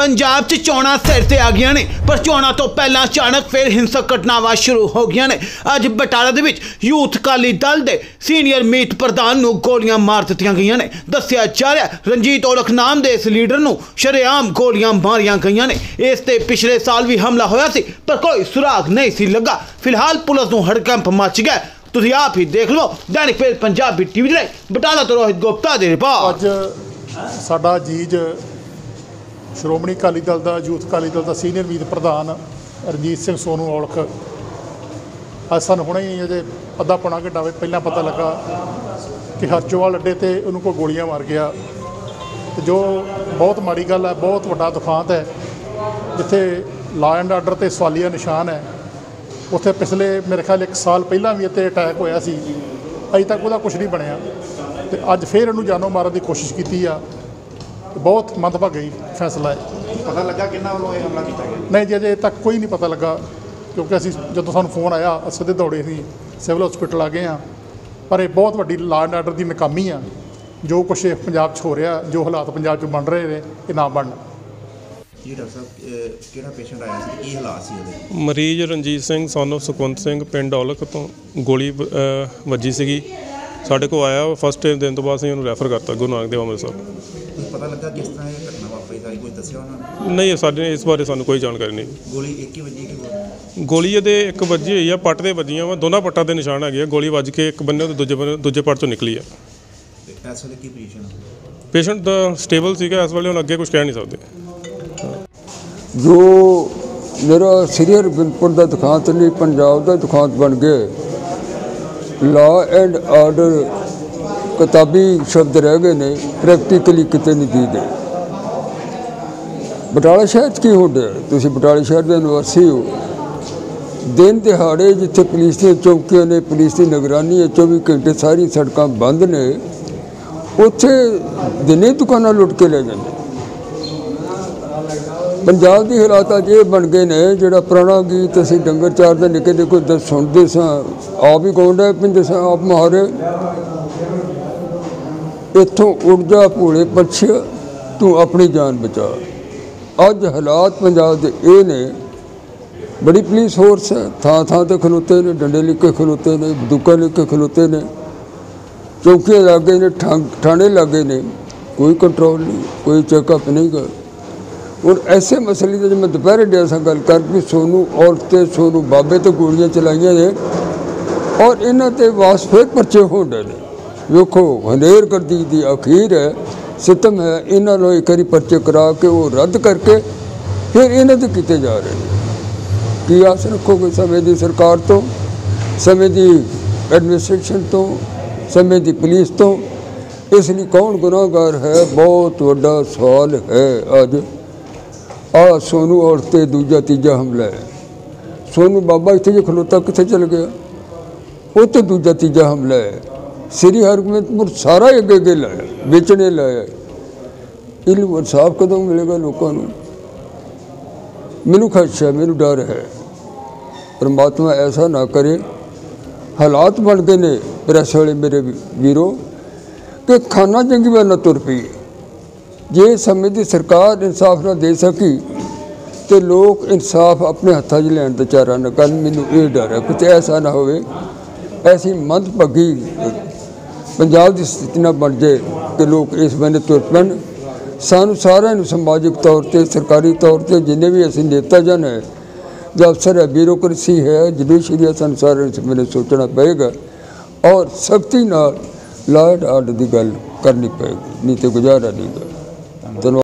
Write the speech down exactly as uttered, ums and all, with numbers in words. पंजाब च चोणां सिर ते आ गईयां ने, पर चोणां तो पहला अचानक फिर हिंसक घटनावां शुरू हो गईयां ने। अज बटाला दे विच यूथ अकाली दल दे सीनियर मीत प्रधान नूं गोलियां मार दित्तियां गईयां ने। दस्सिया जा रिहा रंजीत औलख नाम दे इस लीडर नूं शरेआम गोलियां मारियां गईयां ने। इस ते पिछले साल भी हमला होया सी, पर कोई सुराग नहीं सी लगा। फिलहाल पुलिस नूं हड़कंप मच गया। तुसीं आप ही देख लो। दैनिक पेज पंजाबी टीवी दे बटाला तो रोहित गुप्ता दी रिपोर्ट। अज साडा जीज ਸ਼੍ਰੋਮਣੀ ਅਕਾਲੀ ਦਲ ਦਾ ਯੂਥ ਅਕਾਲੀ ਦਲ ਦਾ ਸੀਨੀਅਰ ਮੀਤ ਪ੍ਰਧਾਨ ਰਣਜੀਤ ਸਿੰਘ ਸੋਨੂ ਔਲਖ ਅੱਜ ਸਾਨੂੰ ਹੁਣੇ ਹੀ ਅਜੇ ਅੱਧਾ ਪੌਣਾ ਘੰਟਾ ਵੇ ਪਹਿਲਾਂ ਪਤਾ ਲੱਗਾ ਕਿ ਹਰਚੋਵਾਲ ਅੱਡੇ 'ਤੇ ਉਹਨੂੰ ਕੋਈ ਗੋਲੀਆਂ ਮਾਰ ਗਿਆ, ਅਤੇ ਜੋ ਬਹੁਤ ਮਾੜੀ ਗੱਲ ਹੈ, ਬਹੁਤ ਵੱਡਾ ਤੂਫਾਨ ਹੈ। ਜਿੱਥੇ ਲਾ ਐਂਡ ਆਰਡਰ 'ਤੇ ਸਵਾਲੀਆ ਨਿਸ਼ਾਨ ਹੈ, ਉੱਥੇ ਪਿਛਲੇ ਮੇਰੇ ਖਿਆਲ ਇੱਕ ਸਾਲ ਪਹਿਲਾਂ ਵੀ ਇੱਥੇ ਅਟੈਕ ਹੋਇਆ ਸੀ, ਅਜੇ ਤੱਕ ਉਹਦਾ ਕੁਛ ਨਹੀਂ ਬਣਿਆ, ਅਤੇ ਅੱਜ ਫਿਰ ਇਹਨੂੰ ਜਾਨੋਂ ਮਾਰਨ ਦੀ ਕੋਸ਼ਿਸ਼ ਕੀਤੀ ਆ। बहुत मंदभागी फैसला है। पता लगा कि हमला किया गया? नहीं जी, अजे तक कोई नहीं पता लगा, क्योंकि असी जो सानू फोन आया अस सीधे दौड़े ही सिविल हॉस्पिटल आ गए हाँ। पर यह बहुत वड्डी लॉ एंड आर्डर की नाकामी आ। जो कुछ पंजाब च हो रहा, जो हालात पंजाब च बन रहे ने, ये ना बन। जी डॉक्टर साहब, किहड़ा पेशेंट आया सी, की हालात सी? मरीज रंजीत सिंह सोनू सुखवंत सिंह पिंड औलख तो गोली वजी सी, साढ़े को आया फस्ट दिन तो बाद रैफर करता गुरु नानक देव अमृतसर। पता लगा किस तरह ये घटना वापरी, सारी कुछ दस्सिया उन्होंने? नहीं, साढ़े इस बारे सानू कोई जानकारी नहीं। गोली एक ही वजी है? गोली ये एक वजी हुई है, पट से वजिया वा, दोनों पट्टा के निशान है। गोली वज के एक बंदे तो दूजे बंदे दूजे पट चो निकली है। इस वेल की पोजीशन? पेशेंट तो स्टेबल सीगा इस वेल, अगे कुछ कह नहीं सकते। जो मेरा सीनियर बिलपुर का दुखांत नहीं, पंजाब का दुखांत बन गए। लॉ एंड ऑर्डर किताबी शब्द रह गए ने, प्रैक्टिकली कितने नहीं दी गए। बटाला शहर की हो गया, तुम बटाला शहर के निवासी हो। दिन दिहाड़े जिथे पुलिस की चौकियां ने, पुलिस की निगरानी है, चौबीस घंटे सारी सड़क बंद ने, उत्थे दिने दुकाना लुट के ले जाते। पंजाब की हालात अज ये बन गए ने, जो पुराना गीत असी डंगर चारते निके निके दस सुनते स, आप ही गाउंड पीते स, आप मारे इत्थों उड़ जा भोले पछिया तू अपनी जान बचा। अज हालात पंजाब दे ए ने, बड़ी पुलिस फोर्स है, थां थां ते खलोते ने, डंडे लेके खलोते ने, बंदूकां लेके खलोते ने, चौकियां लग गए ने, थाने लग गए ने, कोई कंट्रोल नहीं, कोई चेकअप नहीं कर। और ऐसे मसले जो मैं दोपहर डे सा गल कर भी सोनू औरते सोनू बाबे तो गोलियां चलाइया ने, और इन्हां ते वास फिर परचे होंदे ने। वेखो हनेर गर्दी की अखीर है, सितम है। इन्होंने एक बार परचे करा के वो रद्द करके फिर इन्होंने किए जा रहे हैं। की आस रखोगे समय की सरकार तो, समय की एडमिनिस्ट्रेशन तो, समय की पुलिस तो? इसलिए कौन गुनाहगार है, बहुत वड्डा सवाल है। अज आ सोनू औरते दूजा तीजा हमला है। सोनू बाबा इतने जो खलोता कितने चल गया, वो तो दूजा तीजा हमला है। श्री हरगोबिंदपुर सारा अगे अगे लाया, बेचने लाया। इलम इंसाफ कदों मिलेगा लोगों को? मैनू खदशा है, मैनू डर है, परमात्मा ऐसा ना करे। हालात बन गए ने प्रेस वाले मेरे वीरों कि खाना जंगी वाल ना तुर पी। जे समय की सरकार इंसाफ ना दे सकी तो लोग इंसाफ अपने हथा च लैन चारा ना कर। मैनू ये डर है कि ऐसा ना हो, ऐसी मंदभागी पंजाब की स्थिति ना बन जाए कि लोग इस बने तुर पैन। सानू सारे समाजिक तौर पर, सरकारी तौर पर, जिन्हें भी ऐसे नेता जन है, जो अफसर है, ब्यूरोक्रेसी है, जुडिशरी है, सानू सारे इस बने सोचना पएगा और सख्ती नाल लॉ एंड आर्डर की गल करनी पएगी, नहीं तो गुजारा नहीं। धन्यवाद।